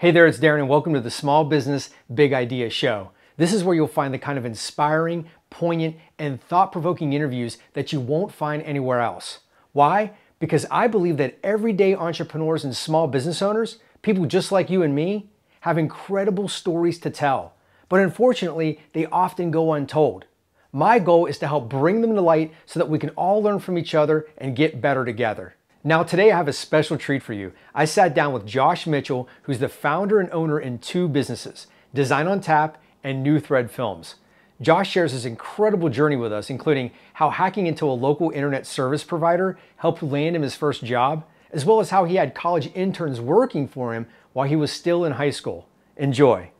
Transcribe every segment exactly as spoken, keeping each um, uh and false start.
Hey there, it's Darren and welcome to the Small Business Big Idea Show. This is where you'll find the kind of inspiring, poignant, and thought-provoking interviews that you won't find anywhere else. Why? Because I believe that everyday entrepreneurs and small business owners, people just like you and me, have incredible stories to tell. But unfortunately, they often go untold. My goal is to help bring them to light so that we can all learn from each other and get better together. Now today I have a special treat for you. I sat down with Josh Mitchell, who's the founder and owner in two businesses, Design on Tap and New Thread Films. Josh shares his incredible journey with us, including how hacking into a local internet service provider helped land him his first job, as well as how he had college interns working for him while he was still in high school. Enjoy.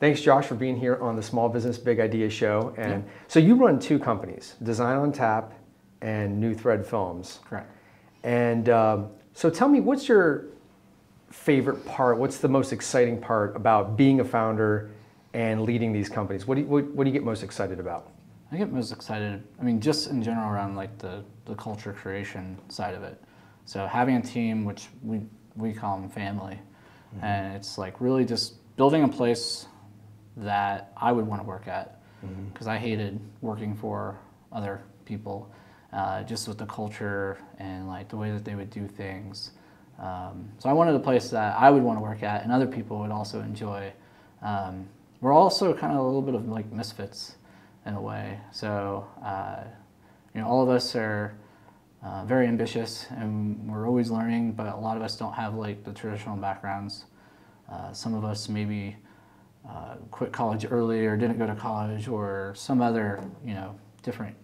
Thanks, Josh, for being here on the Small Business Big Idea Show. And yeah. So you run two companies, Design on Tap and New Thread Films. Correct. And um, so tell me, what's your favorite part? What's the most exciting part about being a founder and leading these companies? What do you, what, what do you get most excited about? I get most excited, I mean, just in general around like the, the culture creation side of it. So having a team, which we, we call them family, mm-hmm. and it's like really just building a place that I would want to work at, because mm-hmm. I hated working for other people, uh, just with the culture and like the way that they would do things. Um, so I wanted a place that I would want to work at and other people would also enjoy. Um, we're also kind of a little bit of like misfits in a way. So uh, you know, all of us are uh, very ambitious and we're always learning, but a lot of us don't have like the traditional backgrounds. Uh, some of us maybe Uh, quit college early or didn't go to college or some other, you know, different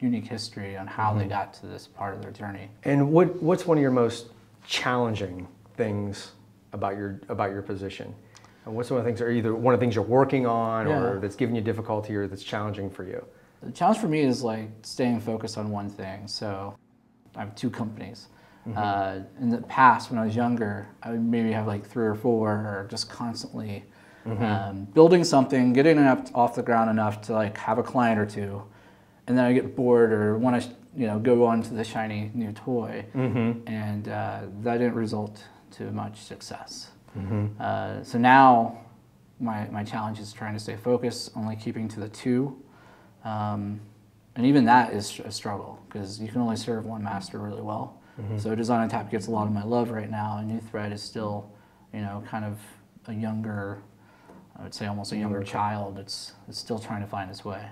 unique history on how mm-hmm. they got to this part of their journey. And what what's one of your most challenging things about your about your position? And what's one of the things that are either one of the things you're working on yeah. or that's giving you difficulty or that's challenging for you? The challenge for me is like staying focused on one thing. So I have two companies. Mm-hmm. Uh, in the past when I was younger, I would maybe have like three or four or just constantly Mm-hmm. Um, building something, getting it up off the ground enough to like have a client or two, and then I get bored or want to, you know, go on to the shiny new toy, mm-hmm. and uh, that didn't result to much success. Mm-hmm. uh, so now my my challenge is trying to stay focused, only keeping to the two, um, and even that is a struggle because you can only serve one master really well. Mm-hmm. So Design on Tap gets a lot of my love right now, and New Thread is still, you know, kind of a younger. I would say almost a younger child. It's, it's still trying to find its way.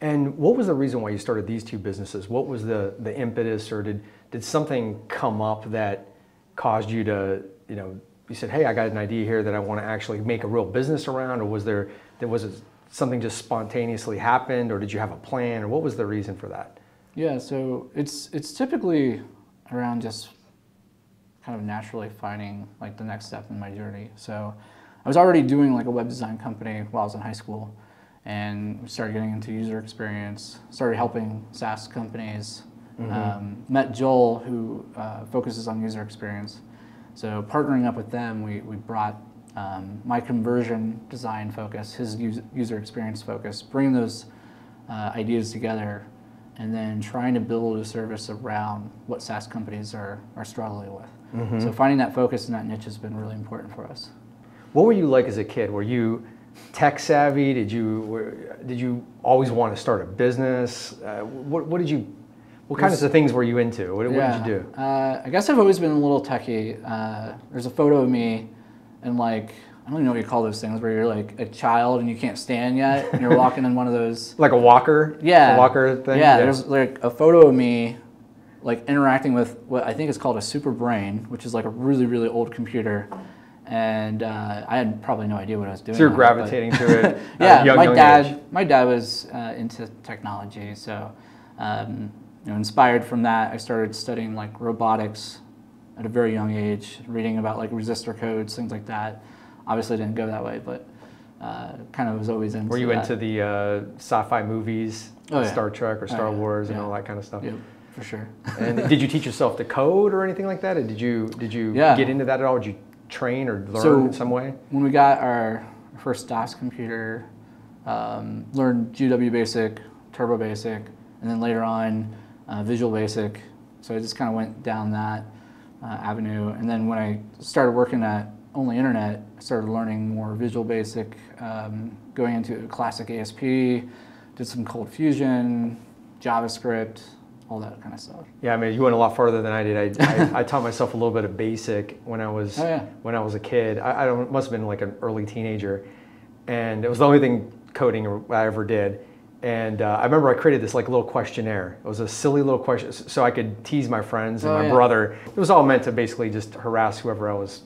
And what was the reason why you started these two businesses? What was the, the impetus, or did, did something come up that caused you to, you know, you said, hey, I got an idea here that I want to actually make a real business around, or was there, there was it something just spontaneously happened, or did you have a plan, or what was the reason for that? Yeah, so it's, it's typically around just kind of naturally finding like the next step in my journey. So I was already doing like a web design company while I was in high school, and started getting into user experience, started helping SaaS companies, mm-hmm. um, met Joel, who uh, focuses on user experience. So partnering up with them, we, we brought um, my conversion design focus, his user experience focus, bringing those uh, ideas together, and then trying to build a service around what SaaS companies are, are struggling with. Mm-hmm. So finding that focus and that niche has been really important for us. What were you like as a kid? Were you tech savvy? Did you were, did you always want to start a business? Uh, what what did you? What kinds of things were you into? What, yeah. what did you do? Uh, I guess I've always been a little techie. Uh, there's a photo of me, and like I don't even know what you call those things where you're like a child and you can't stand yet, and you're walking in one of those like a walker. Yeah, a walker thing. Yeah, yeah, there's like a photo of me, like interacting with what I think is called a super brain, which is like a really really old computer. And uh, I had probably no idea what I was doing. So you're now, gravitating to it. Yeah, uh, young, my young dad. Age. My dad was uh, into technology, so um, you know, inspired from that, I started studying like robotics at a very young age, reading about like resistor codes, things like that. Obviously, I didn't go that way, but uh, kind of was always into. Were you that. into the uh, sci-fi movies, oh, yeah. Star Trek or Star oh, yeah. Wars, and yeah. all that kind of stuff? Yeah. For sure. And did you teach yourself to code or anything like that? Or did you did you yeah. get into that at all? Did you train or learn so in some way? When we got our first DOS computer, um, learned G W Basic, Turbo Basic, and then later on uh, Visual Basic. So I just kind of went down that uh, avenue. And then when I started working at Only Internet, I started learning more Visual Basic, um, going into classic A S P, did some ColdFusion, JavaScript, all that kind of stuff. Yeah, I mean, you went a lot farther than I did. I, I, I taught myself a little bit of basic when I was oh, yeah. when I was a kid. I, I don't, must have been like an early teenager, and it was the only thing coding I ever did. And uh, I remember I created this like little questionnaire. It was a silly little question, so I could tease my friends and oh, my yeah. brother. It was all meant to basically just harass whoever I was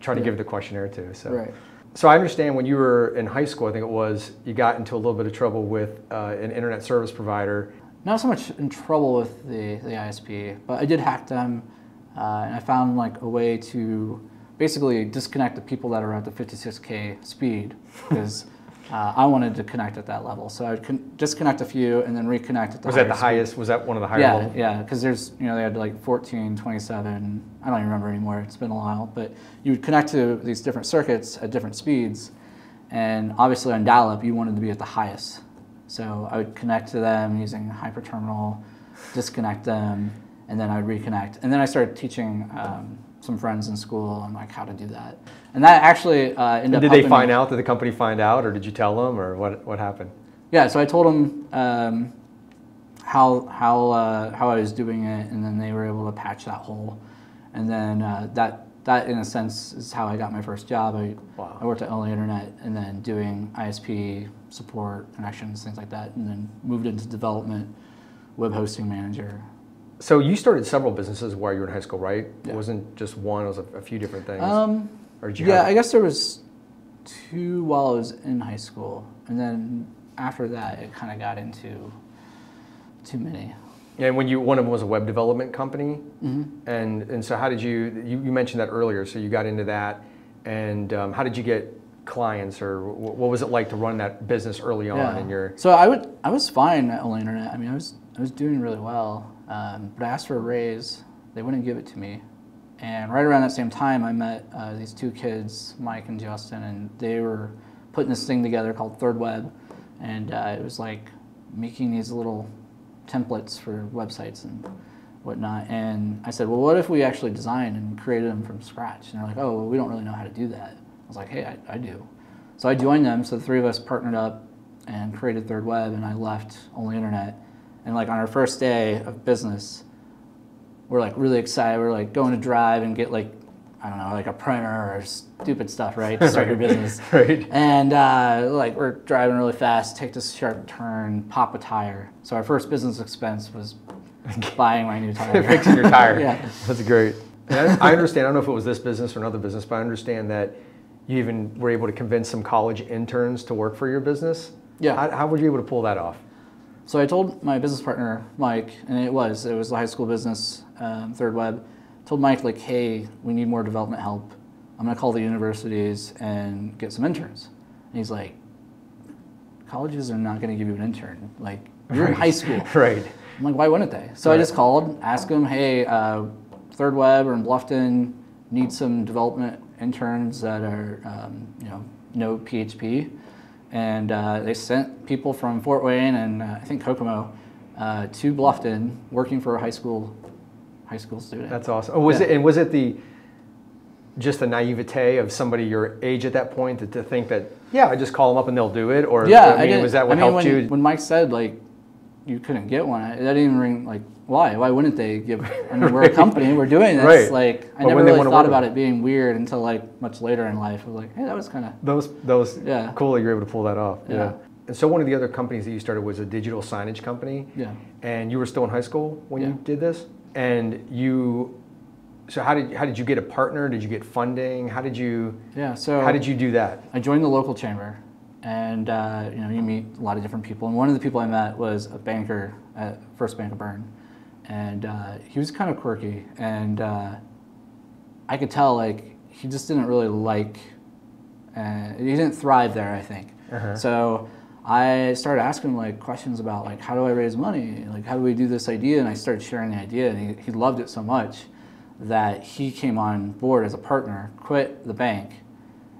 trying yeah. to give the questionnaire to. So. Right. So I understand when you were in high school, I think it was, you got into a little bit of trouble with uh, an internet service provider. Not so much in trouble with the, the I S P, but I did hack them, uh, and I found like a way to basically disconnect the people that are at the fifty-six K speed, because uh, I wanted to connect at that level. So I would con disconnect a few and then reconnect at the was that the speed. highest? Was that one of the higher yeah, levels? Yeah, because there's, you know, they had like fourteen, twenty-seven, I don't even remember anymore, it's been a while, but you would connect to these different circuits at different speeds, and obviously on dial-up you wanted to be at the highest. So I would connect to them using hyperterminal, disconnect them, and then I'd reconnect. And then I started teaching um, some friends in school and like how to do that. And that actually uh, ended up. Did they find out? Did the company find out, or did you tell them, or what? What happened? Yeah, so I told them um, how how uh, how I was doing it, and then they were able to patch that hole. And then uh, that that in a sense is how I got my first job. I, wow. I worked at Only Internet, and then doing I S P. Support, connections, things like that, and then moved into development, web hosting manager. So you started several businesses while you were in high school, right? Yeah. It wasn't just one, it was a, a few different things. Um, or did you yeah, I guess there was two while I was in high school, and then after that it kind of got into too many. And when you, one of them was a web development company, mm-hmm. and, and so how did you, you, you mentioned that earlier, so you got into that, and um, how did you get clients, or what was it like to run that business early on yeah. in your? So I would, I was fine at Only Internet. I mean, I was, I was doing really well. Um, but I asked for a raise, they wouldn't give it to me. And right around that same time, I met uh, these two kids, Mike and Justin, and they were putting this thing together called Third Web, and uh, it was like making these little templates for websites and whatnot. And I said, well, what if we actually designed and created them from scratch? And they're like, oh, well, we don't really know how to do that. I was like, hey, I, I do. So I joined them, so the three of us partnered up and created Third Web, and I left Only Internet. And like on our first day of business, we're like really excited. We're like going to drive and get like, I don't know, like a printer or stupid stuff, right, to start your business. Right. And uh, like we're driving really fast, take this sharp turn, pop a tire. So our first business expense was buying my new tire. Fixing your tire. Yeah. That's great. And I, I understand, I don't know if it was this business or another business, but I understand that you even were able to convince some college interns to work for your business? Yeah. How, how were you able to pull that off? So I told my business partner, Mike, and it was, it was the high school business, um, Third Web, told Mike, like, hey, we need more development help. I'm gonna call the universities and get some interns. And he's like, colleges are not gonna give you an intern. Like, you're right. in high school. Right. I'm like, why wouldn't they? So right. I just called, asked him, hey, uh, Third Web or in Bluffton need some development interns that are, um, you know, no P H P, and uh, they sent people from Fort Wayne and uh, I think Kokomo uh, to Bluffton, working for a high school, high school student. That's awesome. Oh, was yeah. it? And was it the just the naivete of somebody your age at that point that, to think that yeah, I just call them up and they'll do it, or yeah, I mean, I was that what I mean, helped when, you? When Mike said like you couldn't get one, that didn't even ring like. Why? Why wouldn't they give? I mean, we're a company. We're doing this. Right. Like, I never really thought about it being weird until like much later in life. I was like, hey, that was kind of that was that was yeah. cool that you were able to pull that off. Yeah. yeah. And so one of the other companies that you started was a digital signage company. Yeah. And you were still in high school when yeah. you did this. And you, so how did how did you get a partner? Did you get funding? How did you? Yeah. So how did you do that? I joined the local chamber, and uh, you know, you meet a lot of different people. And one of the people I met was a banker at First Bank of Burn. And uh, he was kind of quirky, and uh, I could tell like he just didn't really like, uh, he didn't thrive there, I think. Uh-huh. So I started asking him like questions about like, how do I raise money? Like, how do we do this idea? And I started sharing the idea, and he, he loved it so much that he came on board as a partner, quit the bank,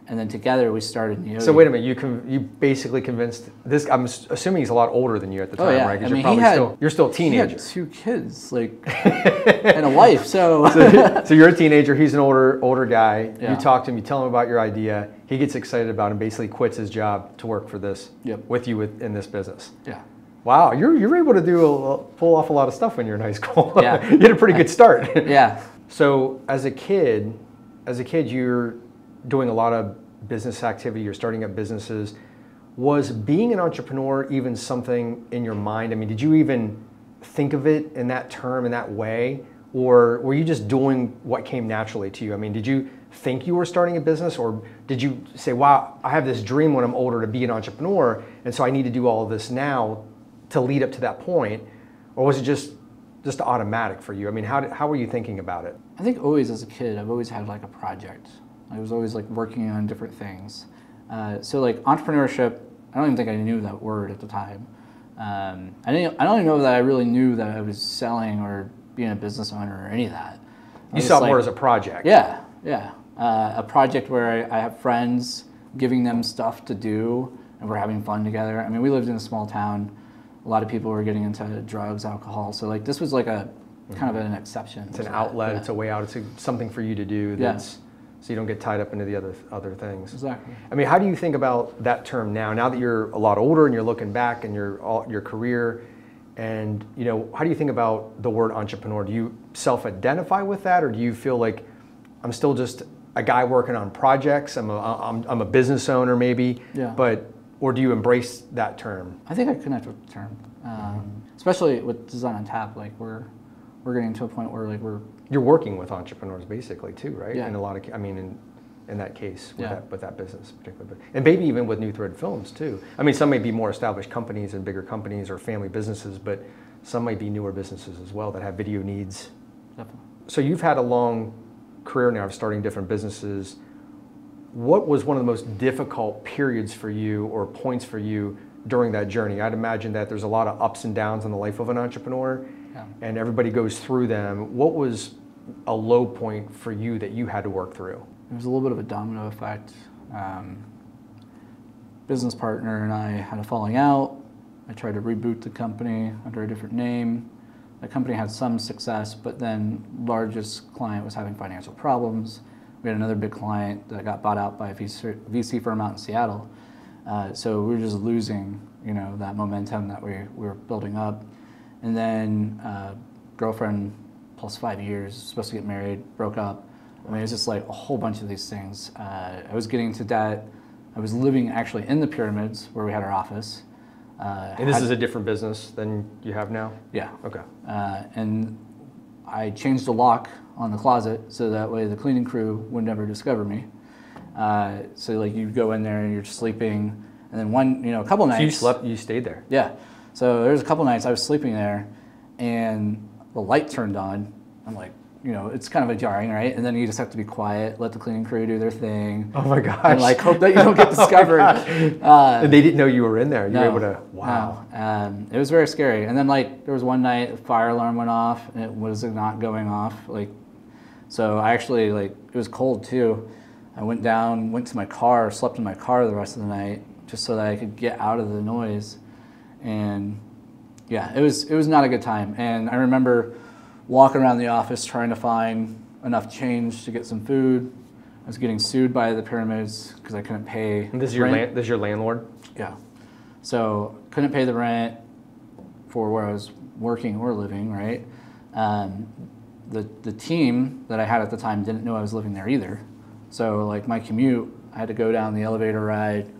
and then together we started Neogi. So wait a minute, you con you basically convinced this. I'm assuming he's a lot older than you at the time, oh, yeah. right? Because you're mean, probably had, still you're still a teenager. He had two kids, like, and a wife. So. so, so you're a teenager. He's an older older guy. Yeah. You talk to him. You tell him about your idea. He gets excited about it and basically quits his job to work for this. Yep. With you with, in this business. Yeah. Wow, you're you're able to do a, pull off a lot of stuff when you're in high school. Yeah. You had a pretty good start. Yeah. So as a kid, as a kid, you're doing a lot of business activity, you're starting up businesses. Was being an entrepreneur even something in your mind? I mean, did you even think of it in that term, in that way? Or were you just doing what came naturally to you? I mean, did you think you were starting a business, or did you say, wow, I have this dream when I'm older to be an entrepreneur, and so I need to do all of this now to lead up to that point? Or was it just just automatic for you? I mean, how, did, how were you thinking about it? I think always as a kid, I've always had like a project. I was always like working on different things. Uh, so like entrepreneurship, I don't even think I knew that word at the time. Um, I didn't. I don't even know that I really knew that I was selling or being a business owner or any of that. You saw it more as a project. Yeah, yeah. Uh, a project where I, I have friends, giving them stuff to do, and we're having fun together. I mean, we lived in a small town. A lot of people were getting into drugs, alcohol. So like this was like a kind of an exception. It's an outlet. Yeah. It's a way out. It's a, something for you to do. That's, yeah. So you don't get tied up into the other other things. Exactly. I mean, how do you think about that term now? Now that you're a lot older and you're looking back and your all, your career, and you know, how do you think about the word entrepreneur? Do you self-identify with that, or do you feel like I'm still just a guy working on projects? I'm a I'm, I'm a business owner maybe. Yeah. But or do you embrace that term? I think I connect with the term, um, mm-hmm. especially with Design on Tap. Like we're we're getting to a point where like we're. You're working with entrepreneurs basically too, right? Yeah. In a lot of, I mean, in, in that case, with, yeah. that, with that business particularly. And maybe even with New Thread Films too. I mean, some may be more established companies and bigger companies or family businesses, but some might be newer businesses as well that have video needs. Definitely. So you've had a long career now of starting different businesses. What was one of the most difficult periods for you or points for you during that journey? I'd imagine that there's a lot of ups and downs in the life of an entrepreneur. Yeah. And everybody goes through them. What was a low point for you that you had to work through? It was a little bit of a domino effect. Um, business partner and I had a falling out. I tried to reboot the company under a different name. The company had some success, but then largest client was having financial problems. We had another big client that got bought out by a V C firm out in Seattle. Uh, so we were just losing, you know, that momentum that we, we were building up. And then uh, girlfriend plus five years, supposed to get married, broke up. I mean, it was just like a whole bunch of these things. Uh, I was getting into debt. I was living actually in the pyramids where we had our office. Uh, and this had, is a different business than you have now? Yeah. Okay. Uh, and I changed the lock on the closet so that way the cleaning crew would never discover me. Uh, so like you go in there and you're sleeping, and then one, you know, a couple nights. So you slept, you stayed there? Yeah. So there's a couple nights I was sleeping there and the light turned on. I'm like, you know, it's kind of a jarring, right? And then you just have to be quiet, let the cleaning crew do their thing. Oh my gosh. And like, hope that you don't get discovered. oh uh, and they didn't know you were in there. You no, were able to, wow. No. Um, it was very scary. And then like, there was one night, the fire alarm went off and it was not going off. Like, so I actually like, it was cold too. I went down, went to my car, slept in my car the rest of the night just so that I could get out of the noise. And yeah, it was it was not a good time. And I remember walking around the office trying to find enough change to get some food. I was getting sued by the pyramids because I couldn't pay. And this is your land, this is your landlord? Yeah. So couldn't pay the rent for where I was working or living, right? Um, the the team that I had at the time didn't know I was living there either. So like my commute, I had to go down the elevator ride,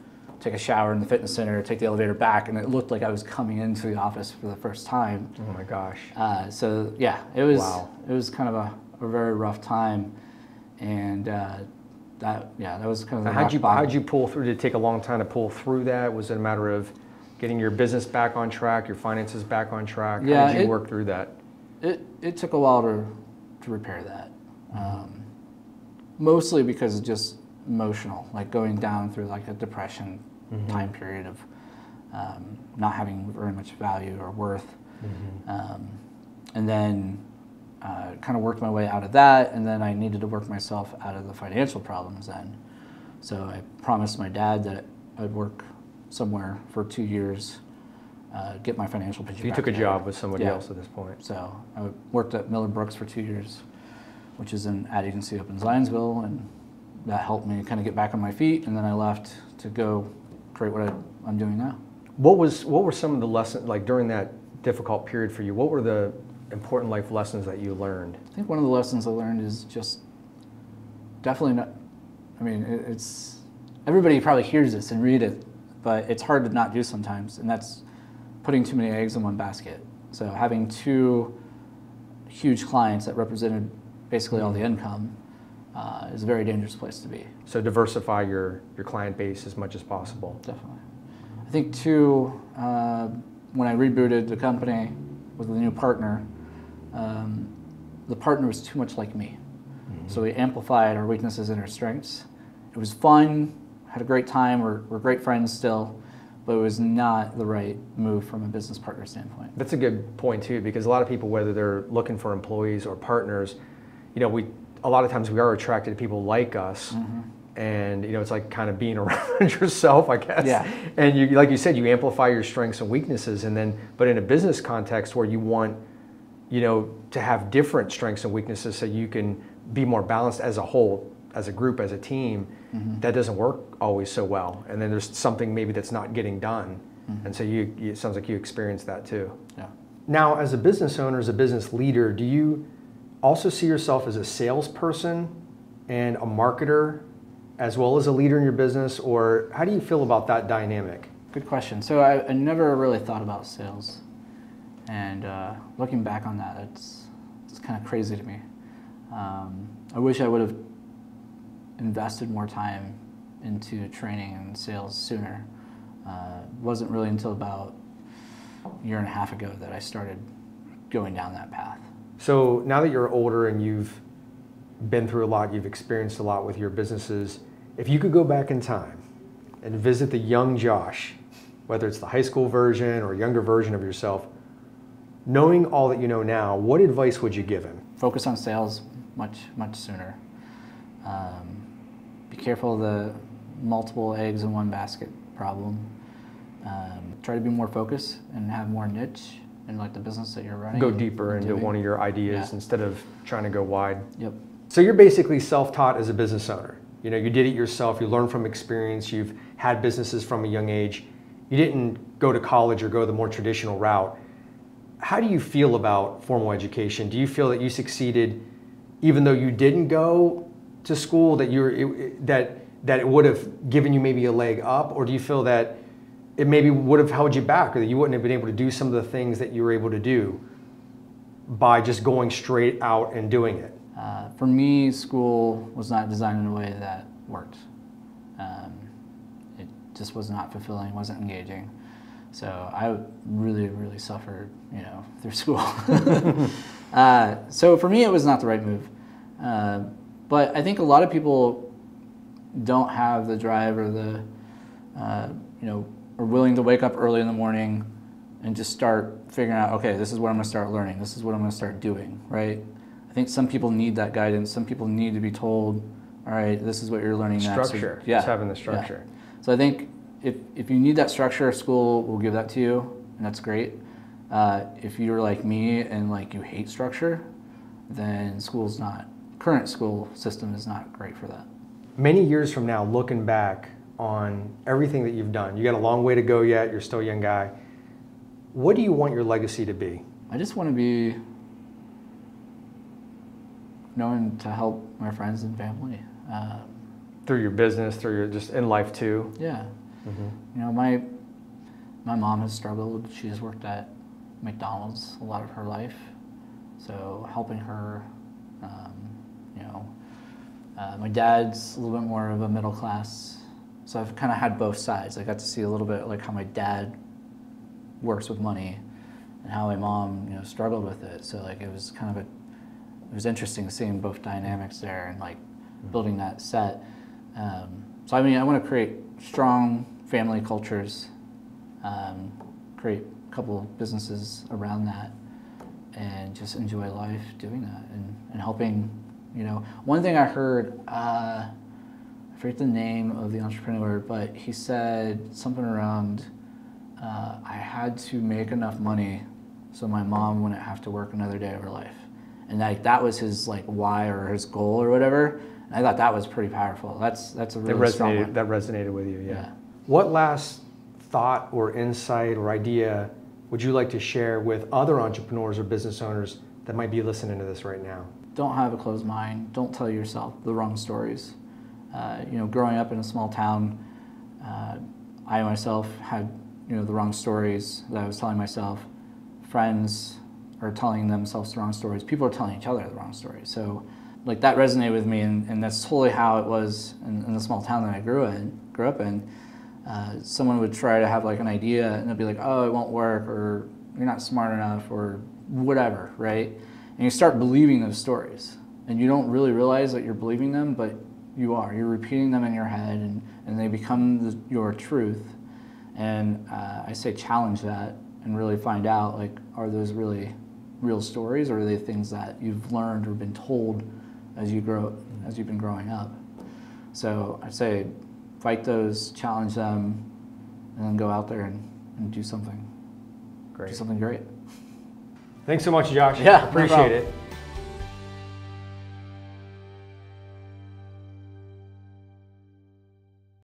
take a shower in the fitness center, take the elevator back, and it looked like I was coming into the office for the first time. Oh my gosh. Uh, so yeah, it was wow. it was kind of a, a very rough time, and uh, that yeah that was kind of the rock bottom. How'd you pull through? Did it take a long time to pull through that? Was it a matter of getting your business back on track, your finances back on track? Yeah, how did you it, work through that? It it took a while to to repair that, um, mostly because it just emotional, like going down through like a depression mm-hmm. time period of um, not having very much value or worth. Mm-hmm. um, and then uh, kind of worked my way out of that, and then I needed to work myself out of the financial problems then. So I promised my dad that I'd work somewhere for two years, uh, get my financial picture. So you took a job with somebody yeah. else at this point. So I worked at Miller Brooks for two years, which is an ad agency up in Zionsville, and that helped me kind of get back on my feet. And then I left to go create what I, I'm doing now. What was what were some of the lessons, like during that difficult period for you? What were the important life lessons that you learned? I think one of the lessons I learned is just definitely not. I mean, it's everybody probably hears this and read it, but it's hard to not do sometimes, and that's putting too many eggs in one basket. So having two huge clients that represented basically all the income uh, is a very dangerous place to be. So diversify your your client base as much as possible. Definitely. I think too, uh, when I rebooted the company with a new partner, um, the partner was too much like me. Mm-hmm. So we amplified our weaknesses and our strengths. It was fun, had a great time, we're, we're great friends still, but it was not the right move from a business partner standpoint. That's a good point too, because a lot of people, whether they're looking for employees or partners, you know, we a lot of times we are attracted to people like us, mm-hmm. and you know, it's like kind of being around yourself, I guess. Yeah. And you, like you said, you amplify your strengths and weaknesses, and then, but in a business context where you want, you know, to have different strengths and weaknesses so you can be more balanced as a whole, as a group, as a team, mm-hmm. that doesn't work always so well. And then there's something maybe that's not getting done, mm-hmm. and so you, you, it sounds like you experienced that too. Yeah. Now, as a business owner, as a business leader, do you also see yourself as a salesperson and a marketer as well as a leader in your business, or how do you feel about that dynamic? Good question. So I, I never really thought about sales, and uh, looking back on that, it's, it's kind of crazy to me. Um, I wish I would have invested more time into training and sales sooner. Uh, it wasn't really until about a year and a half ago that I started going down that path. So now that you're older and you've been through a lot, you've experienced a lot with your businesses, if you could go back in time and visit the young Josh, whether it's the high school version or younger version of yourself, knowing all that you know now, what advice would you give him? Focus on sales much, much sooner. Um, be careful of the multiple eggs in one basket problem. Um, try to be more focused and have more niche. And like the business that you're running. Go deeper into doing. One of your ideas yeah. instead of trying to go wide. Yep. So you're basically self-taught as a business owner. You know, you did it yourself, you learned from experience, you've had businesses from a young age. You didn't go to college or go the more traditional route. How do you feel about formal education? Do you feel that you succeeded even though you didn't go to school, that you were, that that it would have given you maybe a leg up, or do you feel that it maybe would have held you back, or that you wouldn't have been able to do some of the things that you were able to do by just going straight out and doing it? Uh, for me, school was not designed in a way that worked. Um, it just was not fulfilling, wasn't engaging. So I really, really suffered, you know, through school. uh, so for me, it was not the right move. Uh, but I think a lot of people don't have the drive or the, uh, you know, are willing to wake up early in the morning and just start figuring out, okay, this is what I'm gonna start learning, this is what I'm gonna start doing, right? I think some people need that guidance, some people need to be told, all right, this is what you're learning structure. next. Structure, yeah, just having the structure. Yeah. So I think if, if you need that structure, school will give that to you, and that's great. Uh, if you're like me and like you hate structure, then school's not, current school system is not great for that. Many years from now, looking back on everything that you've done. You got a long way to go yet, you're still a young guy. What do you want your legacy to be? I just want to be known to help my friends and family. Um, through your business, through your, just in life too? Yeah. Mm-hmm. You know, my, my mom has struggled. She's worked at McDonald's a lot of her life. So helping her, um, you know, uh, my dad's a little bit more of a middle class. So I've kind of had both sides. I got to see a little bit like how my dad works with money and how my mom, you know, struggled with it. So like it was kind of a, it was interesting seeing both dynamics there and like building that set. Um, so I mean, I want to create strong family cultures, um, create a couple of businesses around that, and just enjoy life doing that and, and helping, you know. One thing I heard, uh, I I forget the name of the entrepreneur, but he said something around, uh, I had to make enough money so my mom wouldn't have to work another day of her life. And like that was his like why or his goal or whatever. And I thought that was pretty powerful. That's that's a really that resonated, strong one. That resonated with you, yeah. yeah. What last thought or insight or idea would you like to share with other entrepreneurs or business owners that might be listening to this right now? Don't have a closed mind. Don't tell yourself the wrong stories. Uh, you know, growing up in a small town, uh, I myself had you know the wrong stories that I was telling myself. Friends are telling themselves the wrong stories. People are telling each other the wrong stories. So, like that resonated with me, and, and that's totally how it was in, in the small town that I grew in, grew up in. Uh, someone would try to have like an idea and they'd be like, oh, it won't work, or you're not smart enough, or whatever, right? And you start believing those stories and you don't really realize that you're believing them, but you are. You're repeating them in your head and, and they become the, your truth. And uh, I say challenge that and really find out, like, are those really real stories, or are they things that you've learned or been told as, you grow, as you've been growing up? So I say, fight those, challenge them, and then go out there and, and do something. Great. Do something great. Thanks so much, Josh. Yeah, appreciate it.